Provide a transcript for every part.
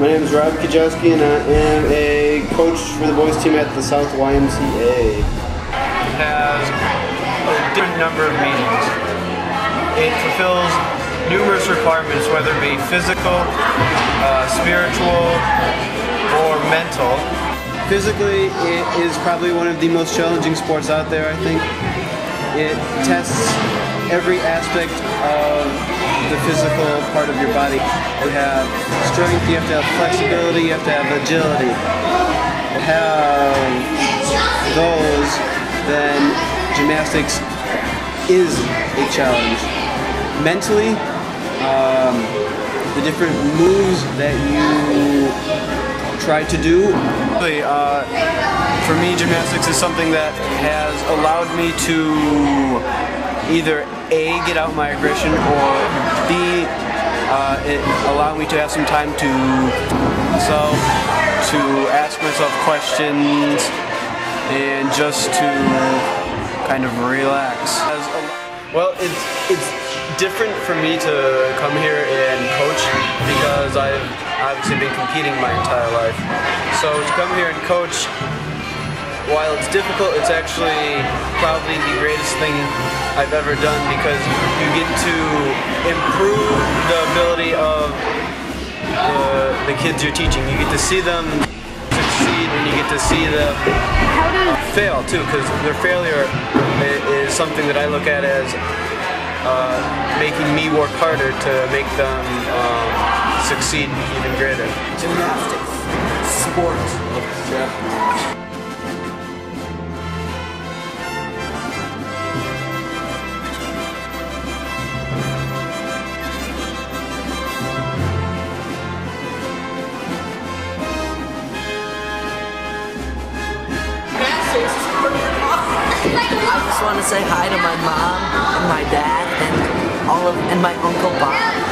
My name is Rob Kijowski, and I am a coach for the boys team at the South YMCA. It has a different number of meanings. It fulfills numerous requirements, whether it be physical, spiritual, or mental. Physically, it is probably one of the most challenging sports out there, I think. It tests every aspect of the physical part of your body. You have strength, you have to have flexibility, you have to have agility. Have those, then gymnastics is a challenge. Mentally, the different moves that you try to do. For me, gymnastics is something that has allowed me to either A, get out my aggression, or B, it allowed me to have some time to myself, to ask myself questions, and just to kind of relax. Well, it's different for me to come here and coach because I've obviously been competing my entire life. So to come here and coach, while it's difficult, it's actually probably the greatest thing I've ever done because you get to improve the ability of the kids you're teaching. You get to see them succeed and you get to see them fail too, because their failure is something that I look at as making me work harder to make them succeed even greater. Gymnastics. Sports. Yeah. I just want to say hi to my mom and my dad and my uncle Bob.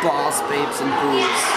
Balls, babes, and booze.